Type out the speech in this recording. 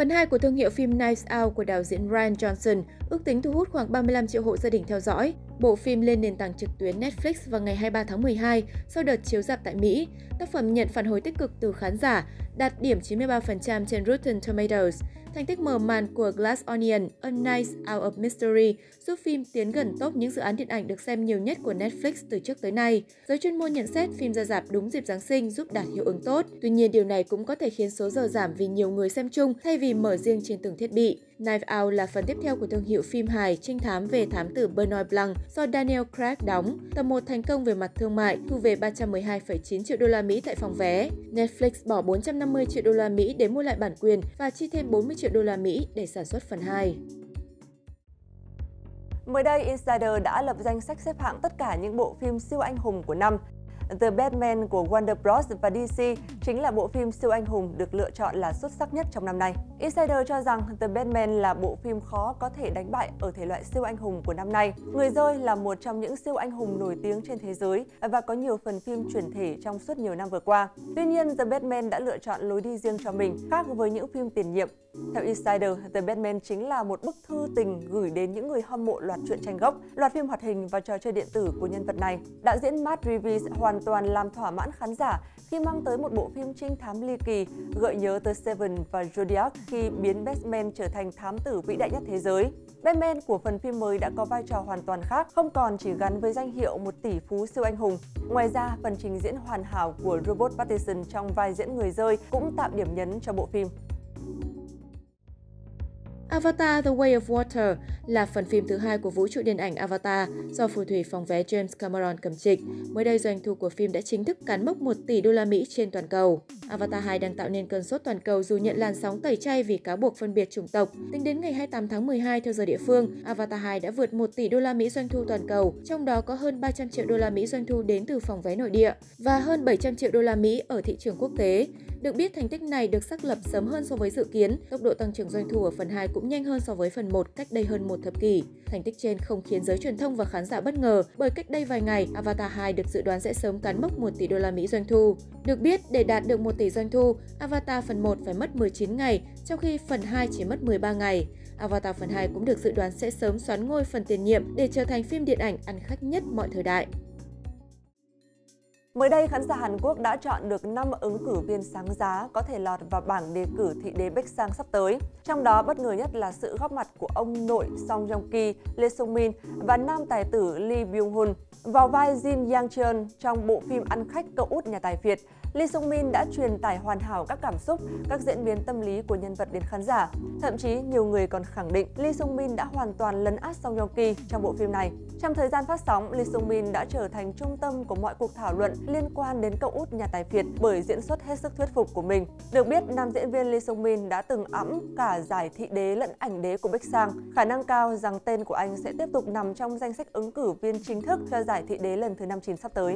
Phần 2 của thương hiệu phim Knives Out của đạo diễn Ryan Johnson ước tính thu hút khoảng 35 triệu hộ gia đình theo dõi. Bộ phim lên nền tảng trực tuyến Netflix vào ngày 23 tháng 12 sau đợt chiếu rạp tại Mỹ. Tác phẩm nhận phản hồi tích cực từ khán giả, đạt điểm 93% trên Rotten Tomatoes. Thành tích mở màn của Glass Onion: A Knives Out of Mystery giúp phim tiến gần top những dự án điện ảnh được xem nhiều nhất của Netflix từ trước tới nay. Giới chuyên môn nhận xét phim ra rạp đúng dịp Giáng sinh giúp đạt hiệu ứng tốt. Tuy nhiên, điều này cũng có thể khiến số giờ giảm vì nhiều người xem chung thay vì mở riêng trên từng thiết bị. Knives Out là phần tiếp theo của thương hiệu phim hài trinh thám về thám tử Benoit Blanc do Daniel Craig đóng. Tập 1 thành công về mặt thương mại, thu về 312,9 triệu đô la Mỹ tại phòng vé. Netflix bỏ 450 triệu đô la Mỹ để mua lại bản quyền và chi thêm 40 triệu đô la Mỹ để sản xuất phần 2. Mới đây, Insider đã lập danh sách xếp hạng tất cả những bộ phim siêu anh hùng của năm. The Batman của Warner Bros. Và DC chính là bộ phim siêu anh hùng được lựa chọn là xuất sắc nhất trong năm nay. Insider cho rằng The Batman là bộ phim khó có thể đánh bại ở thể loại siêu anh hùng của năm nay. Người rơi là một trong những siêu anh hùng nổi tiếng trên thế giới và có nhiều phần phim chuyển thể trong suốt nhiều năm vừa qua. Tuy nhiên, The Batman đã lựa chọn lối đi riêng cho mình, khác với những phim tiền nhiệm. Theo Insider, The Batman chính là một bức thư tình gửi đến những người hâm mộ loạt truyện tranh gốc, loạt phim hoạt hình và trò chơi điện tử của nhân vật này. Đạo diễn Matt Reeves hoàn toàn làm thỏa mãn khán giả khi mang tới một bộ phim trinh thám ly kỳ, gợi nhớ tới Seven và Zodiac khi biến Batman trở thành thám tử vĩ đại nhất thế giới. Batman của phần phim mới đã có vai trò hoàn toàn khác, không còn chỉ gắn với danh hiệu một tỷ phú siêu anh hùng. Ngoài ra, phần trình diễn hoàn hảo của Robert Pattinson trong vai diễn người rơi cũng tạo điểm nhấn cho bộ phim. Avatar The Way of Water là phần phim thứ hai của vũ trụ điện ảnh Avatar do phù thủy phòng vé James Cameron cầm trịch. Mới đây, doanh thu của phim đã chính thức cán mốc 1 tỷ đô la Mỹ trên toàn cầu. Avatar 2 đang tạo nên cơn sốt toàn cầu dù nhận làn sóng tẩy chay vì cáo buộc phân biệt chủng tộc. Tính đến ngày 28 tháng 12 theo giờ địa phương, Avatar 2 đã vượt 1 tỷ đô la Mỹ doanh thu toàn cầu, trong đó có hơn 300 triệu đô la Mỹ doanh thu đến từ phòng vé nội địa và hơn 700 triệu đô la Mỹ ở thị trường quốc tế. Được biết, thành tích này được xác lập sớm hơn so với dự kiến, tốc độ tăng trưởng doanh thu ở phần 2 cũng nhanh hơn so với phần 1 cách đây hơn một thập kỷ. Thành tích trên không khiến giới truyền thông và khán giả bất ngờ bởi cách đây vài ngày, Avatar 2 được dự đoán sẽ sớm cán mốc 1 tỷ đô la Mỹ doanh thu. Được biết, để đạt được 1 tỷ doanh thu, Avatar phần 1 phải mất 19 ngày, trong khi phần 2 chỉ mất 13 ngày. Avatar phần 2 cũng được dự đoán sẽ sớm xoán ngôi phần tiền nhiệm để trở thành phim điện ảnh ăn khách nhất mọi thời đại. Mới đây, khán giả Hàn Quốc đã chọn được 5 ứng cử viên sáng giá có thể lọt vào bảng đề cử thị đế Baeksang sắp tới. Trong đó, bất ngờ nhất là sự góp mặt của ông nội Song Joong Ki, LEE SUNG MIN và nam tài tử Lee Byung-hun. Vào vai Jin Yang-cheon trong bộ phim ăn khách cậu út nhà tài Việt, Lee Sung Min đã truyền tải hoàn hảo các cảm xúc, các diễn biến tâm lý của nhân vật đến khán giả. Thậm chí, nhiều người còn khẳng định Lee Sung Min đã hoàn toàn lấn át Song Joong Ki trong bộ phim này. Trong thời gian phát sóng, Lee Sung Min đã trở thành trung tâm của mọi cuộc thảo luận liên quan đến cậu út nhà tài phiệt bởi diễn xuất hết sức thuyết phục của mình. Được biết, nam diễn viên Lee Sung Min đã từng ẵm cả giải thị đế lẫn ảnh đế của Baeksang. Khả năng cao rằng tên của anh sẽ tiếp tục nằm trong danh sách ứng cử viên chính thức cho giải thị đế lần thứ 59 sắp tới.